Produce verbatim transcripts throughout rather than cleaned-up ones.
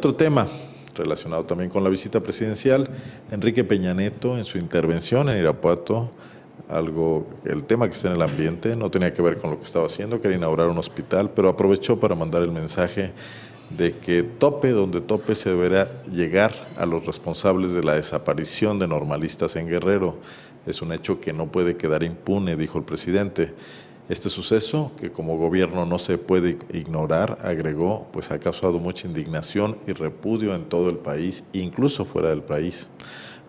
Otro tema relacionado también con la visita presidencial, Enrique Peña Nieto en su intervención en Irapuato, algo, el tema que está en el ambiente no tenía que ver con lo que estaba haciendo, quería inaugurar un hospital, pero aprovechó para mandar el mensaje de que tope donde tope se deberá llegar a los responsables de la desaparición de normalistas en Guerrero. Es un hecho que no puede quedar impune, dijo el presidente. Este suceso, que como gobierno no se puede ignorar, agregó, pues ha causado mucha indignación y repudio en todo el país, incluso fuera del país.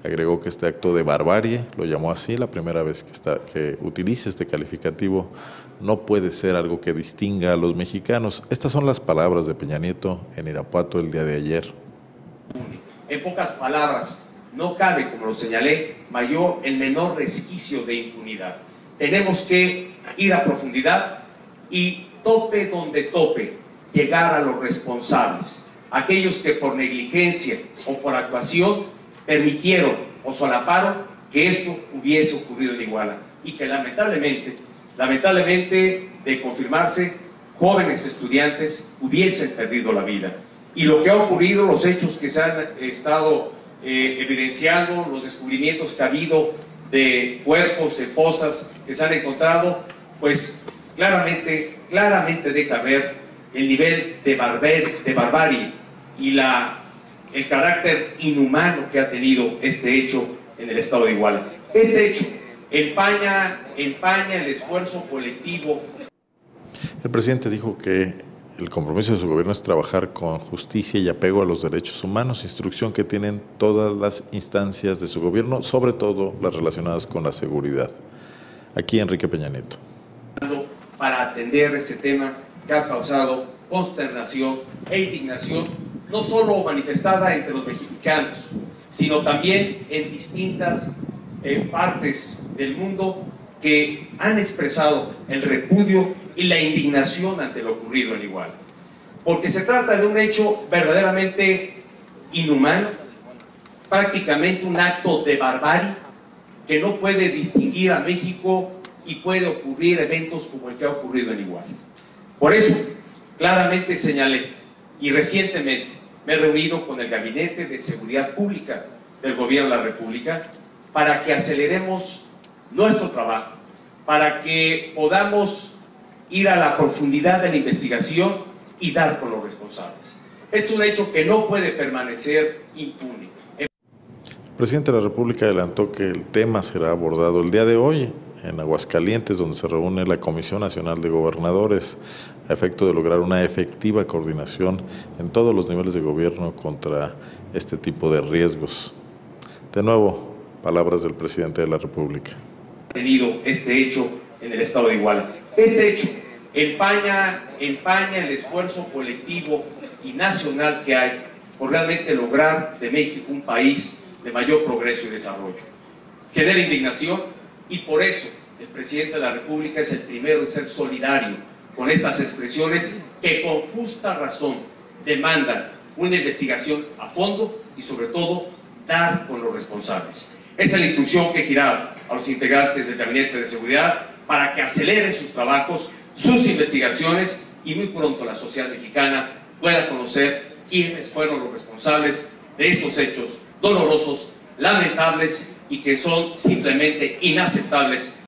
Agregó que este acto de barbarie, lo llamó así, la primera vez que, está, que utiliza este calificativo, no puede ser algo que distinga a los mexicanos. Estas son las palabras de Peña Nieto en Irapuato el día de ayer. En pocas palabras, no cabe, como lo señalé, mayor el menor resquicio de impunidad. Tenemos que ir a profundidad y tope donde tope, llegar a los responsables, aquellos que por negligencia o por actuación permitieron o solaparon que esto hubiese ocurrido en Iguala y que lamentablemente, lamentablemente de confirmarse, jóvenes estudiantes hubiesen perdido la vida. Y lo que ha ocurrido, los hechos que se han estado eh, evidenciando, los descubrimientos que ha habido de cuerpos, de fosas que se han encontrado, pues claramente, claramente deja ver el nivel de, barber, de barbarie y la, el carácter inhumano que ha tenido este hecho en el estado de Iguala. Este hecho empaña, empaña el esfuerzo colectivo. El presidente dijo que el compromiso de su gobierno es trabajar con justicia y apego a los derechos humanos, instrucción que tienen todas las instancias de su gobierno, sobre todo las relacionadas con la seguridad. Aquí Enrique Peña Nieto. Para atender este tema que ha causado consternación e indignación, no solo manifestada entre los mexicanos, sino también en distintas eh, partes del mundo que han expresado el repudio y la indignación ante lo ocurrido en Iguala. Porque se trata de un hecho verdaderamente inhumano, prácticamente un acto de barbarie que no puede distinguir a México y puede ocurrir eventos como el que ha ocurrido en Iguala. Por eso, claramente señalé y recientemente me he reunido con el Gabinete de Seguridad Pública del Gobierno de la República para que aceleremos nuestro trabajo, para que podamos ir a la profundidad de la investigación y dar con los responsables. Es un hecho que no puede permanecer impune. El presidente de la República adelantó que el tema será abordado el día de hoy en Aguascalientes, donde se reúne la Comisión Nacional de Gobernadores, a efecto de lograr una efectiva coordinación en todos los niveles de gobierno contra este tipo de riesgos. De nuevo, palabras del presidente de la República. Ha tenido este hecho en el estado de Iguala. Este hecho empaña, empaña el esfuerzo colectivo y nacional que hay por realmente lograr de México un país de mayor progreso y desarrollo. Genera indignación y por eso el presidente de la República es el primero en ser solidario con estas expresiones que con justa razón demandan una investigación a fondo y sobre todo dar con los responsables. Esa es la instrucción que he girado a los integrantes del Gabinete de Seguridad para que aceleren sus trabajos, sus investigaciones y muy pronto la sociedad mexicana pueda conocer quiénes fueron los responsables de estos hechos dolorosos, lamentables y que son simplemente inaceptables